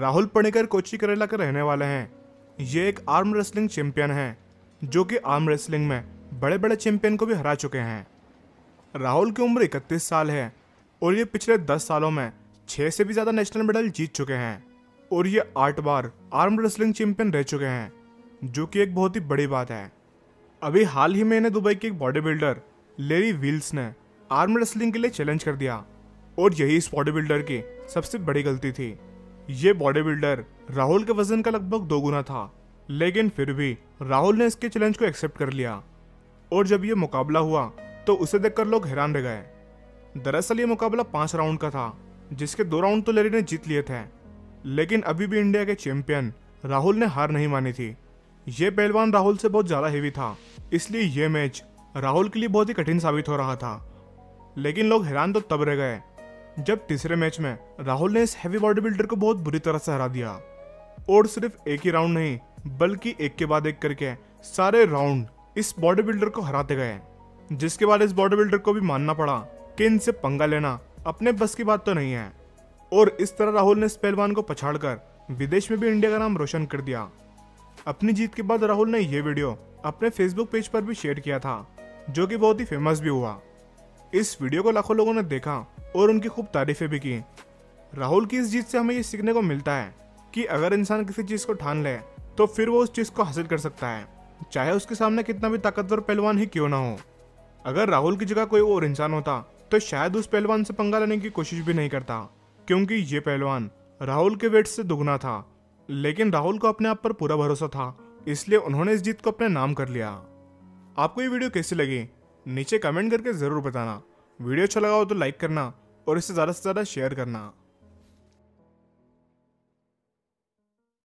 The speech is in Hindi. राहुल पणेकर कोच्चि केरला के रहने वाले हैं। ये एक आर्म रेसलिंग चैंपियन हैं, जो कि आर्म रेसलिंग में बड़े बड़े चैंपियन को भी हरा चुके हैं। राहुल की उम्र 31 साल है और ये पिछले 10 सालों में 6 से भी ज़्यादा नेशनल मेडल जीत चुके हैं और ये 8 बार आर्म रेसलिंग चैंपियन रह चुके हैं, जो कि एक बहुत ही बड़ी बात है। अभी हाल ही में इन्हें दुबई के एक बॉडी बिल्डर लेरी वील्स ने आर्म रेसलिंग के लिए चैलेंज कर दिया और यही इस बॉडी बिल्डर की सबसे बड़ी गलती थी। ये बॉडी बिल्डर राहुल के वजन का लगभग 2 गुना था, लेकिन फिर भी राहुल ने इसके चैलेंज को एक्सेप्ट कर लिया और जब ये मुकाबला हुआ तो उसे देखकर लोग हैरान रह गए। दरअसल ये मुकाबला 5 राउंड का था, जिसके 2 राउंड तो लेरी ने जीत लिए थे, लेकिन अभी भी इंडिया के चैंपियन राहुल ने हार नहीं मानी थी। ये पहलवान राहुल से बहुत ज़्यादा हेवी था, इसलिए ये मैच राहुल के लिए बहुत ही कठिन साबित हो रहा था। लेकिन लोग हैरान तो तब रह गए जब तीसरे मैच में राहुल ने इस हैवी बॉडी बिल्डर को बहुत बुरी तरह से हरा दिया और सिर्फ एक ही राउंड नहीं बल्कि एक के बाद एक करके सारे राउंड इस बॉडी बिल्डर को हराते गए, जिसके बाद इस बॉडी बिल्डर को भी मानना पड़ा कि इनसे पंगा लेना अपने बस की बात तो नहीं है। और इस तरह राहुल ने इस पहलवान को पछाड़कर विदेश में भी इंडिया का नाम रोशन कर दिया। अपनी जीत के बाद राहुल ने यह वीडियो अपने फेसबुक पेज पर भी शेयर किया था, जो कि बहुत ही फेमस भी हुआ। इस वीडियो को लाखों लोगों ने देखा और उनकी खूब तारीफें भी की। राहुल की इस जीत से हमें ये सीखने को मिलता है कि अगर इंसान किसी चीज़ को ठान ले तो फिर वो उस चीज़ को हासिल कर सकता है, चाहे उसके सामने कितना भी ताकतवर पहलवान ही क्यों ना हो। अगर राहुल की जगह कोई और इंसान होता तो शायद उस पहलवान से पंगा लेने की कोशिश भी नहीं करता, क्योंकि ये पहलवान राहुल के वेट से दुगना था। लेकिन राहुल को अपने आप पर पूरा भरोसा था, इसलिए उन्होंने इस जीत को अपने नाम कर लिया। आपको ये वीडियो कैसी लगी नीचे कमेंट करके ज़रूर बताना। वीडियो अच्छा लगा हो तो लाइक करना और इससे ज़्यादा शेयर करना।